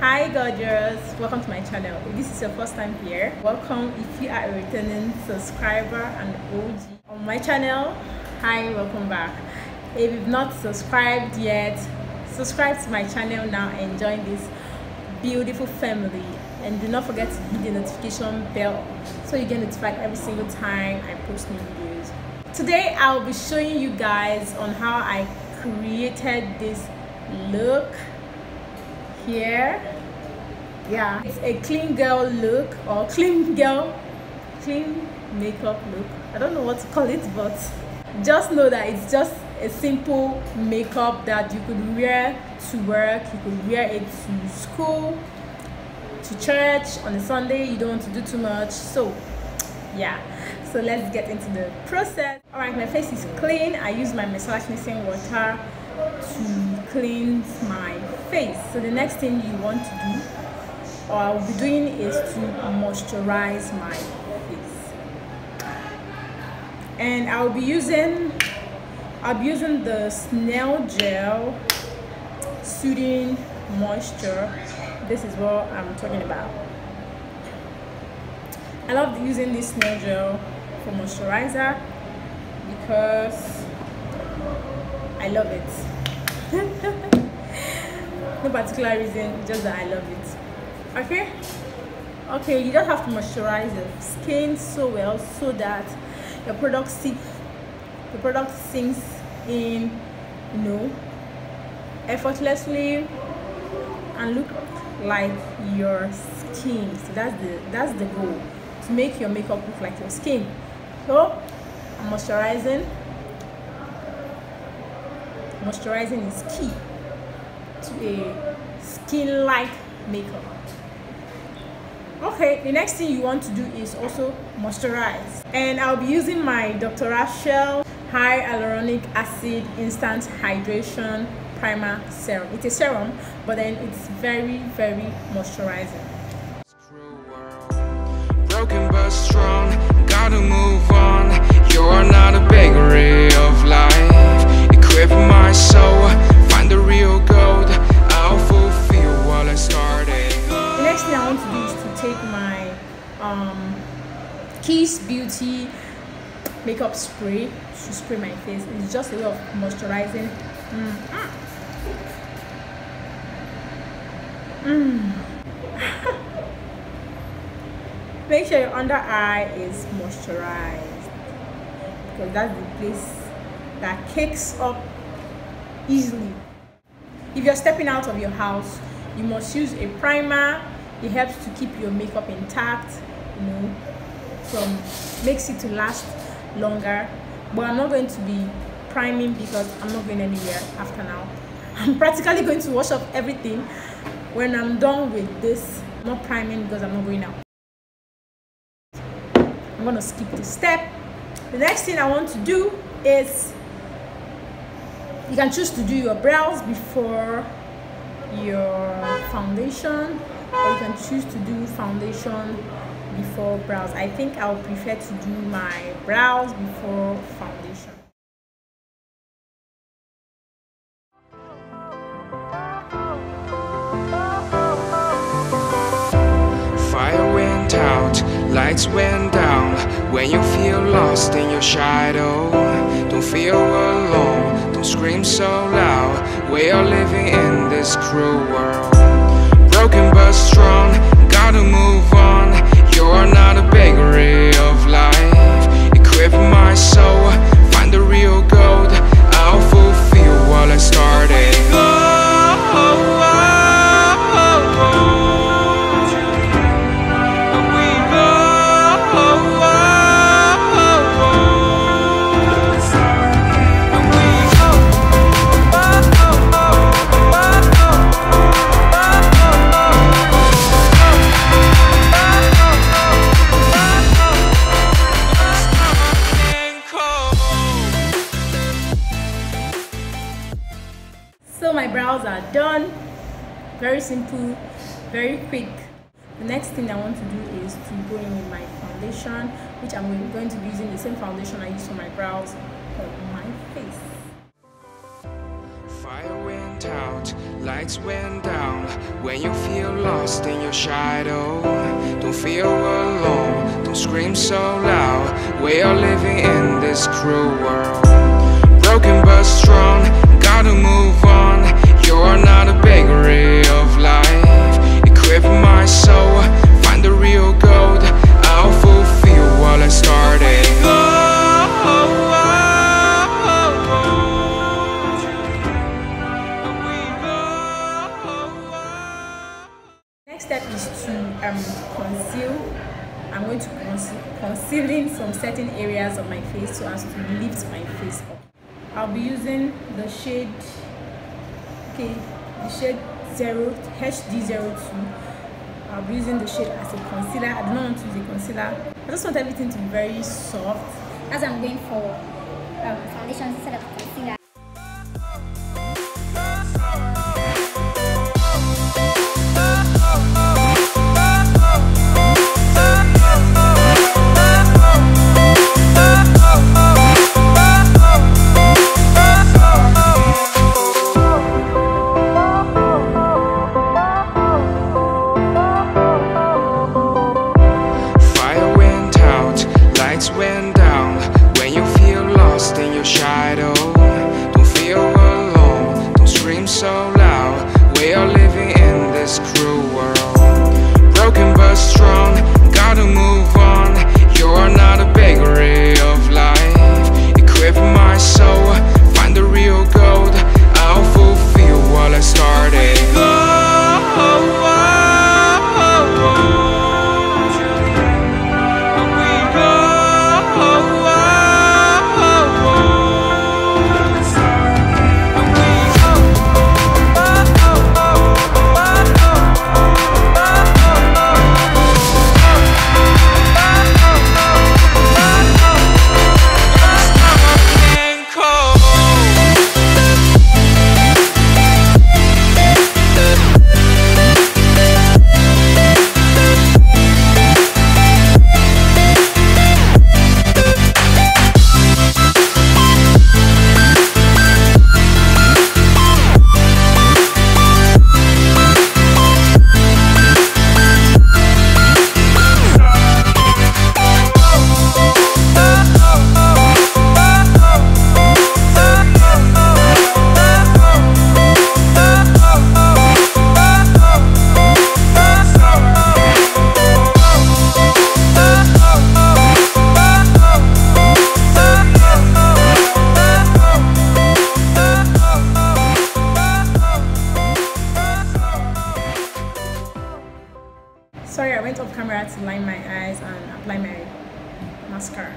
Hi gorgeous, welcome to my channel. If this is your first time here, welcome. If you are a returning subscriber and OG on my channel, hi, welcome back. If you've not subscribed yet, subscribe to my channel now and join this beautiful family, and do not forget to hit the notification bell so you get notified every single time I post new videos. Today I'll be showing you guys on how I created this look here. Yeah, it's a clean girl look or clean makeup look. I don't know what to call it, but just know that it's just a simple makeup that you could wear to work, you could wear it to school, to church on a Sunday. You don't want to do too much, so yeah, so let's get into the process. All right, my face is clean. I use my massage mixing water to cleanse my face. So the next thing you want to do, or I'll be doing, is to moisturize my face, and I'll be using the Snail Gel Soothing Moisture. This is what I'm talking about. I love using this Snail Gel for moisturizer because I love it. No particular reason, just that I love it. Okay, you just have to moisturize the skin so well so that your product sinks in, effortlessly, and look like your skin. So that's the goal, to make your makeup look like your skin. So I'm moisturizing. Moisturizing is key to a skin-like makeup. Okay, the next thing you want to do is also moisturize, and I'll be using my Dr. Rachel High Hyaluronic Acid Instant Hydration Primer Serum. It's a serum, but then it's very, very moisturizing. Broken but strong, gotta move on. You're not a beggary of life. Equip my soul, find the real gold. I'll fulfill what I started. The next thing I want to do is to take my Kiss Beauty makeup spray to spray my face. It's just a way of moisturizing. Make sure your under eye is moisturized, because that's the place that cakes up easily. If you're stepping out of your house, you must use a primer. It helps to keep your makeup intact, makes it to last longer. But I'm not going to be priming because I'm not going anywhere after now. I'm practically going to wash off everything when I'm done with this. I'm not priming because I'm not going out. I'm going to skip this step. The next thing I want to do is, you can choose to do your brows before your foundation, or you can choose to do foundation before brows. I think I'll prefer to do my brows before foundation. Fire went out, lights went down. When you feel lost in your shadow, don't feel alone, don't scream so loud. We are living in this cruel world. Broken but strong, gotta move on. You're not a beggary of life. Equip my soul, find the real gold. I'll fulfill what I started. Done. Very simple, very quick. The next thing I want to do is to go in with my foundation, which I'm going to be using the same foundation I use for my brows on my face. Fire wind. went out, lights went down. When you feel lost in your shadow, don't feel alone, don't scream so loud. We are living in this cruel world, broken but strong, gotta move on. You're not a bakery of life. Equip my soul, find the real gold. I'll fulfill what I started. Next step is to conceal. I'm going to concealing some certain areas of my face so as to lift my face up. I'll be using the shade, HD02. I'll be using the shade as a concealer. I do not want to use a concealer. I just want everything to be very soft, as I'm going for foundation instead of concealer. Went down. When you feel lost in your shadow, don't feel alone, don't scream so loud. We are living in this cruel world, broken but strong, gotta move on. You're not a bakery of life. Equip my soul, find the real gold. I'll fulfill what I started. Sorry, I went off camera to line my eyes and apply my mascara.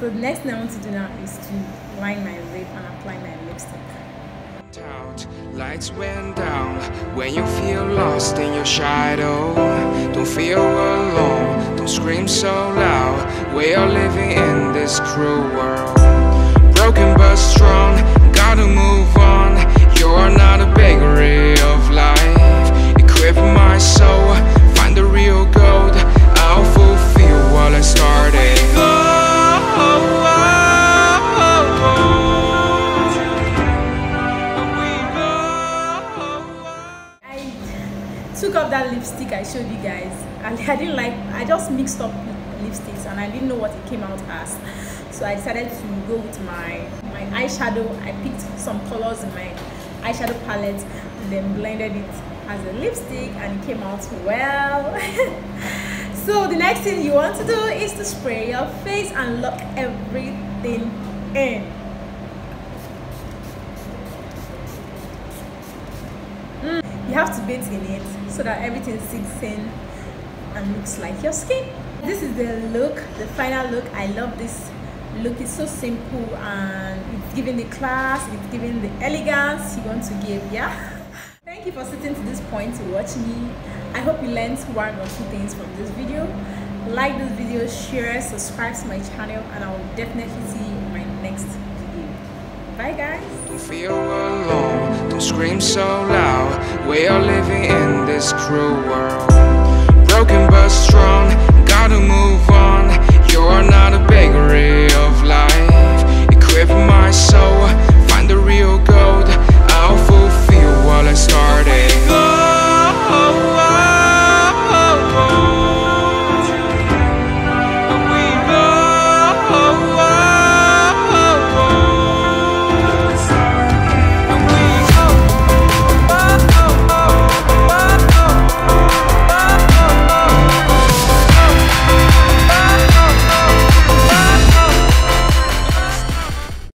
So the next thing I want to do now is to line my lip and apply my lipstick. Lights went down. When you feel lost in your shadow, don't feel alone, don't scream so loud. We are living in this cruel world, broken but strong, gotta move on. You're not a bakery of life. Equip my soul, the real gold. I'll fulfill what I started. I took up that lipstick I showed you guys, and I didn't like. I just mixed up lipsticks, and I didn't know what it came out as. So I decided to go with my eyeshadow. I picked some colors in my eyeshadow palette, and then blended it as a lipstick, and it came out well. So the next thing you want to do is to spray your face and lock everything in. You have to bathe in it so that everything sinks in and looks like your skin. This is the look, the final look. I love this look. It's so simple, and it's giving the class, it's giving the elegance you want to give, yeah. Thank you for sitting to this point to watch me. I hope you learned one or two things from this video. Like this video, share, subscribe to my channel, and I will definitely see you in my next video. Bye guys. Don't feel alone, don't scream so loud. We are living in this cruel world, broken but strong, gotta move.